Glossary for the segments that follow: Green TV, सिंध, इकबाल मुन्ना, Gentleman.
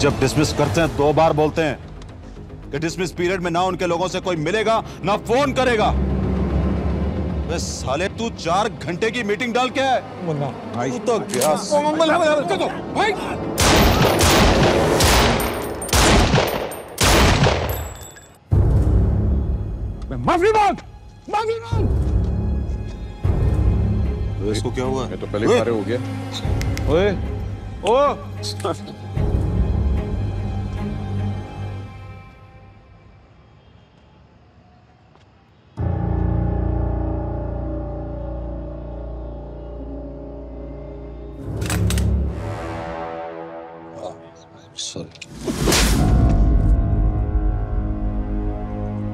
जब डिसमिस करते हैं 2 बार बोलते हैं कि डिसमिस पीरियड में ना उनके लोगों से कोई मिलेगा ना फोन करेगा। साले तू 4 घंटे की मीटिंग डाल के है मुन्ना भाई, तू तो गया भाई। मैं माफी मांग। तो इसको क्या हुआ? मैं तो पहले खारे हो गया। ओए ओ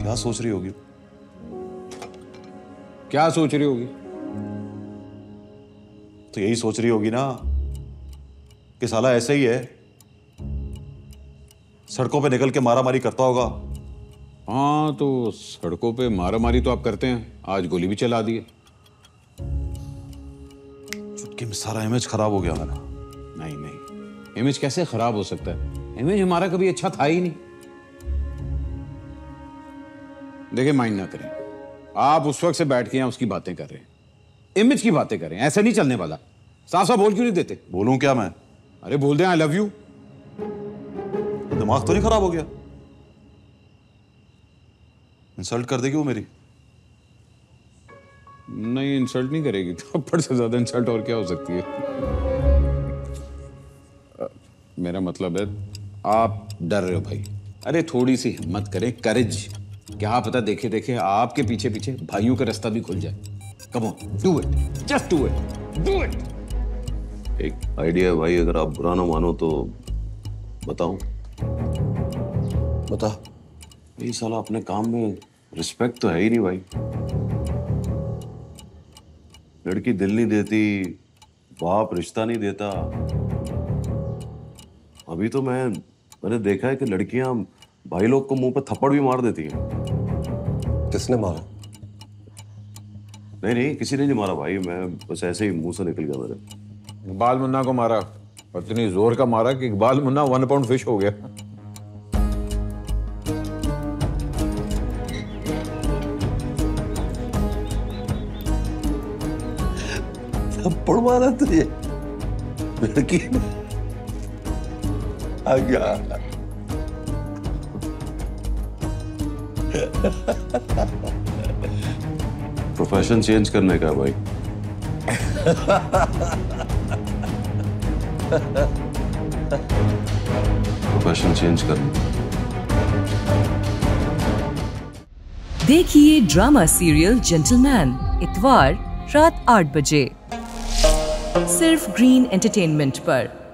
क्या सोच रही होगी? क्या सोच रही होगी? तो यही सोच रही होगी ना कि साला ऐसे ही है, सड़कों पे निकल के मारामारी करता होगा। हाँ तो सड़कों पे मारामारी तो आप करते हैं, आज गोली भी चला दी है। चुटकी में सारा इमेज खराब हो गया मेरा। नहीं नहीं, इमेज कैसे खराब हो सकता है? इमेज हमारा कभी अच्छा था ही नहीं। देखिए माइंड ना करें, आप उस वक्त से बैठ के यहाँ उसकी बातें कर रहे हैं, इमेज की बातें कर रहे हैं, ऐसा नहीं चलने वाला। साफ साफ बोल क्यों नहीं देते? बोलूं क्या मैं? अरे बोल दे आई लव यू। दिमाग तो नहीं खराब हो गया? इंसल्ट कर देगी वो मेरी? नहीं इंसल्ट नहीं करेगी, थप्पड़ से ज्यादा इंसल्ट और क्या हो सकती है? मेरा मतलब है आप डर रहे हो भाई। अरे थोड़ी सी हिम्मत करें, करेज। क्या पता देखे देखे आपके पीछे पीछे भाइयों का रास्ता भी खुल जाए। Come on, do it, just do it, do it. एक आइडिया भाई, अगर आप बुरा ना मानो तो बताऊं? बता। ये साला अपने काम में रिस्पेक्ट तो है ही नहीं भाई। लड़की दिल नहीं देती, बाप रिश्ता नहीं देता। अभी तो मैंने देखा है कि लड़कियां भाई लोग को मुंह पे थप्पड़ भी मार देती है। किसने मारा? नहीं नहीं, किसी ने नहीं मारा भाई, मैं बस ऐसे ही मुंह से निकल गया मेरे। इकबाल मुन्ना को मारा, और इतनी जोर का मारा कि इकबाल मुन्ना 1 पाउंड फिश हो गया। थप्पड़ मारा तुझे लड़की आ गया। प्रोफेशन चेंज करने का भाई। प्रोफेशन चेंज करना। देखिए ड्रामा सीरियल जेंटलमैन इतवार रात 8 बजे सिर्फ ग्रीन एंटरटेनमेंट पर।